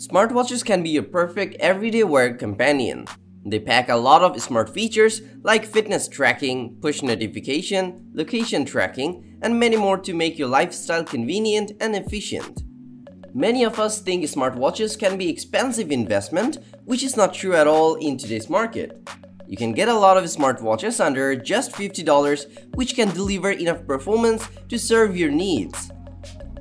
Smartwatches can be your perfect everyday wear companion. They pack a lot of smart features like fitness tracking, push notification, location tracking, and many more to make your lifestyle convenient and efficient. Many of us think smartwatches can be an expensive investment, which is not true at all in today's market. You can get a lot of smartwatches under just $50, which can deliver enough performance to serve your needs.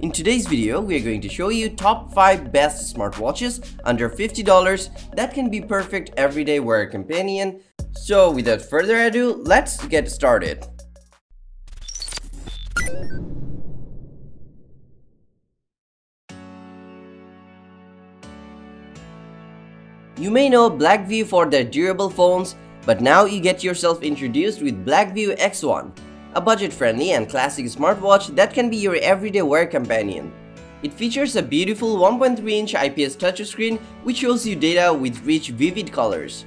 In today's video, we are going to show you top 5 best smartwatches under $50 that can be perfect everyday wear companion. So without further ado, let's get started. You may know Blackview for their durable phones, but now you get yourself introduced with Blackview X1. A budget-friendly and classic smartwatch that can be your everyday wear companion. It features a beautiful 1.3-inch IPS touchscreen which shows you data with rich, vivid colors.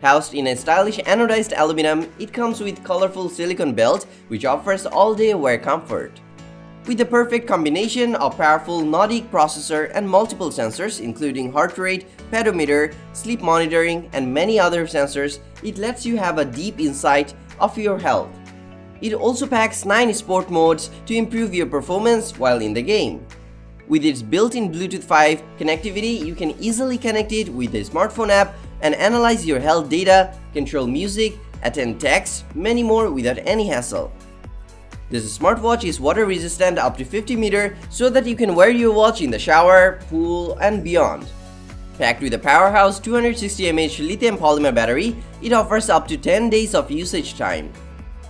Housed in a stylish anodized aluminum, it comes with colorful silicone belt which offers all-day wear comfort. With the perfect combination of powerful Nordic processor and multiple sensors including heart rate, pedometer, sleep monitoring, and many other sensors, it lets you have a deep insight of your health. It also packs 9 sport modes to improve your performance while in the game. With its built-in Bluetooth 5 connectivity, you can easily connect it with the smartphone app and analyze your health data, control music, attend texts, many more without any hassle. This smartwatch is water-resistant up to 50 meters so that you can wear your watch in the shower, pool, and beyond. Packed with a powerhouse 260mAh lithium polymer battery, it offers up to 10 days of usage time.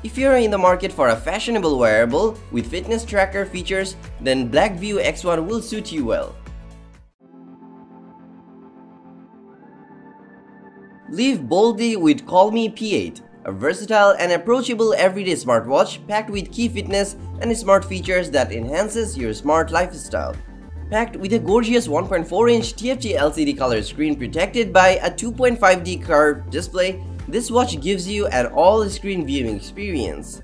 If you're in the market for a fashionable wearable with fitness tracker features, then Blackview X1 will suit you well. Live boldly with COLMI P8, a versatile and approachable everyday smartwatch packed with key fitness and smart features that enhances your smart lifestyle. Packed with a gorgeous 1.4-inch TFT LCD color screen protected by a 2.5D curved display, this watch gives you an all-screen viewing experience.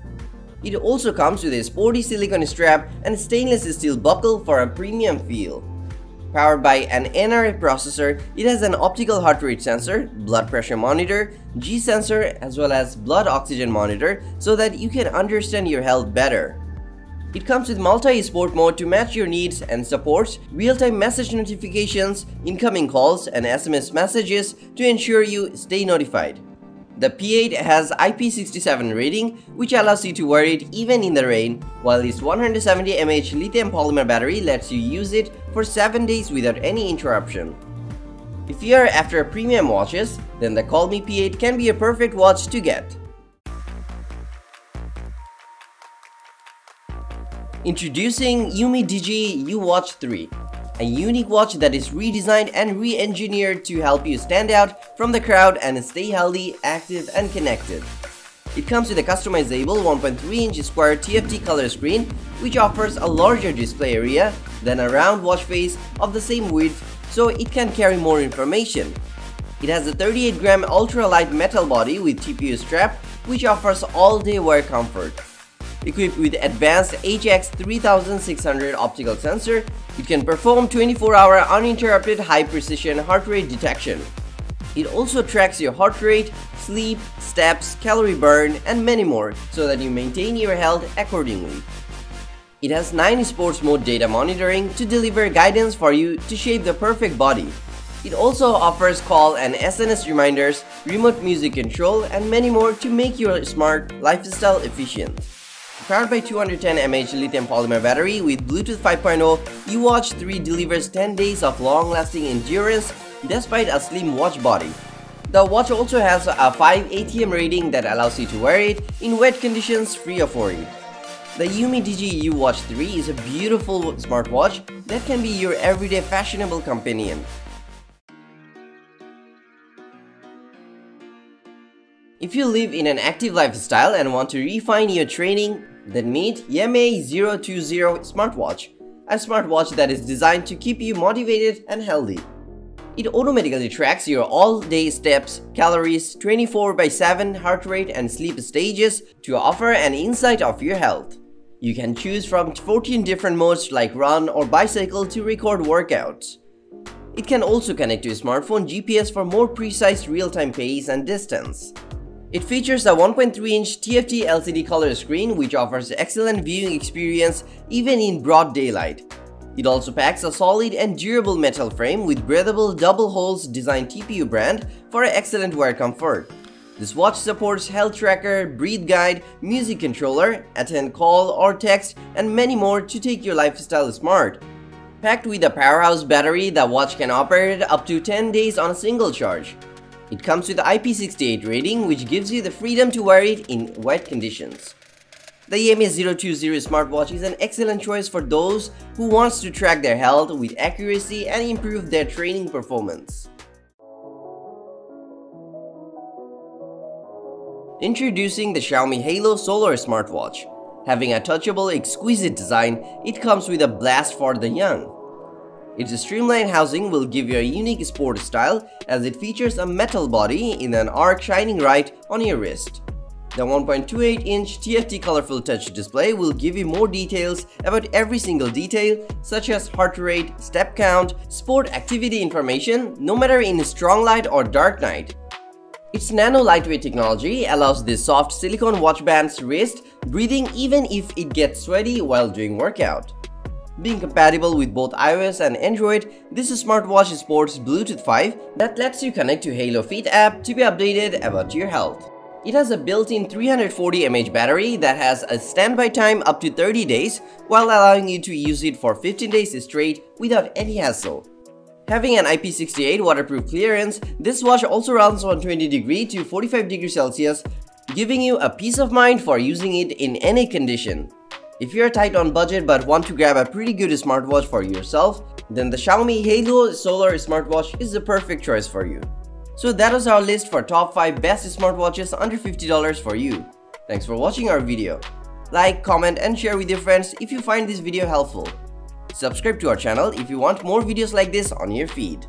It also comes with a sporty silicone strap and stainless steel buckle for a premium feel. Powered by an NRF processor, it has an optical heart rate sensor, blood pressure monitor, G sensor, as well as blood oxygen monitor so that you can understand your health better. It comes with multi-sport mode to match your needs and supports real-time message notifications, incoming calls, and SMS messages to ensure you stay notified. The P8 has IP67 rating, which allows you to wear it even in the rain, while its 170mAh lithium polymer battery lets you use it for 7 days without any interruption. If you are after premium watches, then the COLMI P8 can be a perfect watch to get. Introducing UMIDIGI Uwatch 3, a unique watch that is redesigned and re-engineered to help you stand out from the crowd and stay healthy, active, and connected. It comes with a customizable 1.3-inch square TFT color screen, which offers a larger display area than a round watch face of the same width, so it can carry more information. It has a 38-gram ultralight metal body with TPU strap, which offers all-day wear comfort. Equipped with advanced HX3600 optical sensor, it can perform 24-hour uninterrupted high-precision heart rate detection. It also tracks your heart rate, sleep, steps, calorie burn, and many more so that you maintain your health accordingly. It has 9 sports mode data monitoring to deliver guidance for you to shape the perfect body. It also offers call and SMS reminders, remote music control, and many more to make your smart lifestyle efficient. Powered by 210mAh lithium polymer battery with Bluetooth 5.0, Uwatch 3 delivers 10 days of long-lasting endurance despite a slim watch body. The watch also has a 5 ATM rating that allows you to wear it in wet conditions free of worry. The UMIDIGI Uwatch 3 is a beautiful smartwatch that can be your everyday fashionable companion. If you live in an active lifestyle and want to refine your training, then meet EMS020 smartwatch, a smartwatch that is designed to keep you motivated and healthy. It automatically tracks your all-day steps, calories, 24/7 heart rate and sleep stages to offer an insight of your health. You can choose from 14 different modes like run or bicycle to record workouts. It can also connect to smartphone GPS for more precise real-time pace and distance. It features a 1.3-inch TFT LCD color screen which offers excellent viewing experience even in broad daylight. It also packs a solid and durable metal frame with breathable double holes designed TPU brand for excellent wear comfort. This watch supports health tracker, breathe guide, music controller, attend call or text, and many more to take your lifestyle smart. Packed with a powerhouse battery, the watch can operate up to 10 days on a single charge. It comes with IP68 rating which gives you the freedom to wear it in wet conditions. The EMS020 smartwatch is an excellent choice for those who want to track their health with accuracy and improve their training performance. Introducing the Xiaomi Haylou Solar smartwatch. Having a touchable, exquisite design, it comes with a blast for the young. Its streamlined housing will give you a unique sport style as it features a metal body in an arc shining right on your wrist. The 1.28-inch TFT colorful touch display will give you more details about every single detail such as heart rate, step count, sport activity information, no matter in strong light or dark night. Its nano lightweight technology allows the soft silicone watch band's wrist breathing even if it gets sweaty while doing workout. Being compatible with both iOS and Android, this smartwatch sports Bluetooth 5 that lets you connect to Haylou Fit app to be updated about your health. It has a built-in 340 mAh battery that has a standby time up to 30 days while allowing you to use it for 15 days straight without any hassle. Having an IP68 waterproof clearance, this watch also runs on 20° to 45° Celsius, giving you a peace of mind for using it in any condition. If you're tight on budget but want to grab a pretty good smartwatch for yourself, then the Xiaomi Haylou Solar smartwatch is the perfect choice for you. So that was our list for top 5 best smartwatches under $50 for you. Thanks for watching our video. Like, comment and share with your friends if you find this video helpful. Subscribe to our channel if you want more videos like this on your feed.